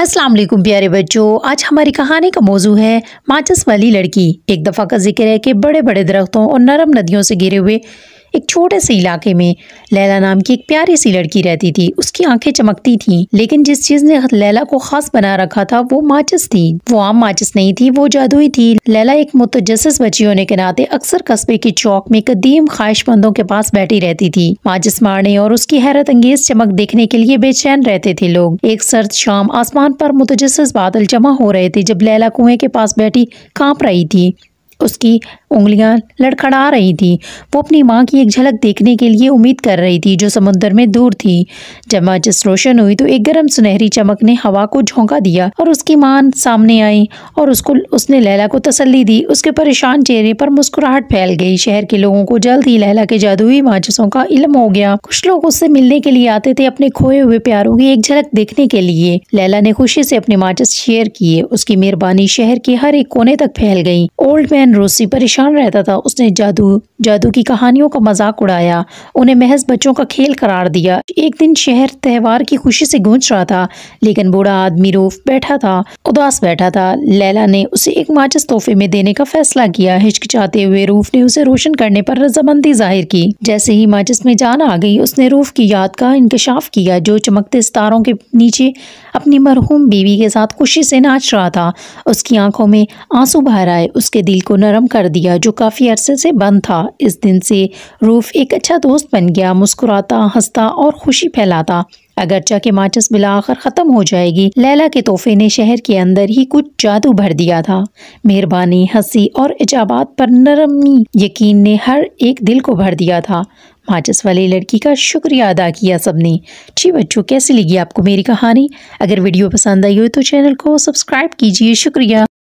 अस्सलाम वालेकुम प्यारे बच्चों, आज हमारी कहानी का मौजू है माचिस वाली लड़की। एक दफ़ा का जिक्र है कि बड़े बड़े दरख्तों और नरम नदियों से घिरे हुए एक छोटे से इलाके में लैला नाम की एक प्यारी सी लड़की रहती थी। उसकी आंखें चमकती थीं, लेकिन जिस चीज़ ने लैला को खास बना रखा था वो माचिस थी। वो आम माचिस नहीं थी, वो जादुई थी। लैला एक मुतजस्सिस बच्ची होने के नाते अक्सर कस्बे के चौक में कदीम ख्वाहिशमंदों के पास बैठी रहती थी। माचिस मारने और उसकी हैरत अंगेज चमक देखने के लिए बेचैन रहते थे लोग। एक सर्द शाम आसमान पर मुतजस्सिस बादल जमा हो रहे थे, जब लैला कुएं के पास बैठी काँप रही थी। उसकी उंगलियां लड़खड़ा रही थी। वो अपनी माँ की एक झलक देखने के लिए उम्मीद कर रही थी, जो समुद्र में दूर थी। जब माचिस रोशन हुई तो एक गर्म सुनहरी चमक ने हवा को झोंका दिया और उसकी माँ सामने आई और उसने लैला को तसल्ली दी। उसके परेशान चेहरे पर मुस्कुराहट फैल गई। शहर के लोगों को जल्द ही लैला के जादुई माचिसों का इल्म हो गया। कुछ लोग उससे मिलने के लिए आते थे, अपने खोए हुए प्यारों की एक झलक देखने के लिए। लैला ने खुशी से अपने माचिस शेयर किए। उसकी मेहरबानी शहर के हर एक कोने तक फैल गई। ओल्ड मैन रोसी परेशान रहता था। उसने जादू की कहानियों का मजाक उड़ाया, उन्हें महज बच्चों का खेल करार दिया। एक दिन शहर त्योहार की खुशी से गूंज रहा था, लेकिन बूढ़ा आदमी रोफ बैठा था, उदास बैठा था। लैला ने उसे एक माचिस तोहफे में देने का फैसला किया। हिचकिचाते हुए रूफ ने उसे रोशन करने पर रजामंदी जाहिर की। जैसे ही माचिस में जान आ गई, उसने रूफ की याद का इंकशाफ किया, जो चमकते सितारों के नीचे अपनी मरहूम बीवी के साथ खुशी से नाच रहा था। उसकी आंखों में आंसू बह आए, उसके दिल को नरम कर दिया, जो काफी अरसे से बंद था। इस दिन से रूफ एक अच्छा दोस्त बन गया, मुस्कुराता, हंसता और खुशी फैलाता। अगरचा के माचिस बिला आखिर ख़त्म हो जाएगी, लैला के तोहफे ने शहर के अंदर ही कुछ जादू भर दिया था। मेहरबानी, हंसी और इजाबात पर नरमी यकीन ने हर एक दिल को भर दिया था। माचिस वाली लड़की का शुक्रिया अदा किया सबने। जी बच्चों, कैसी लगी आपको मेरी कहानी? अगर वीडियो पसंद आई हो तो चैनल को सब्सक्राइब कीजिए। शुक्रिया।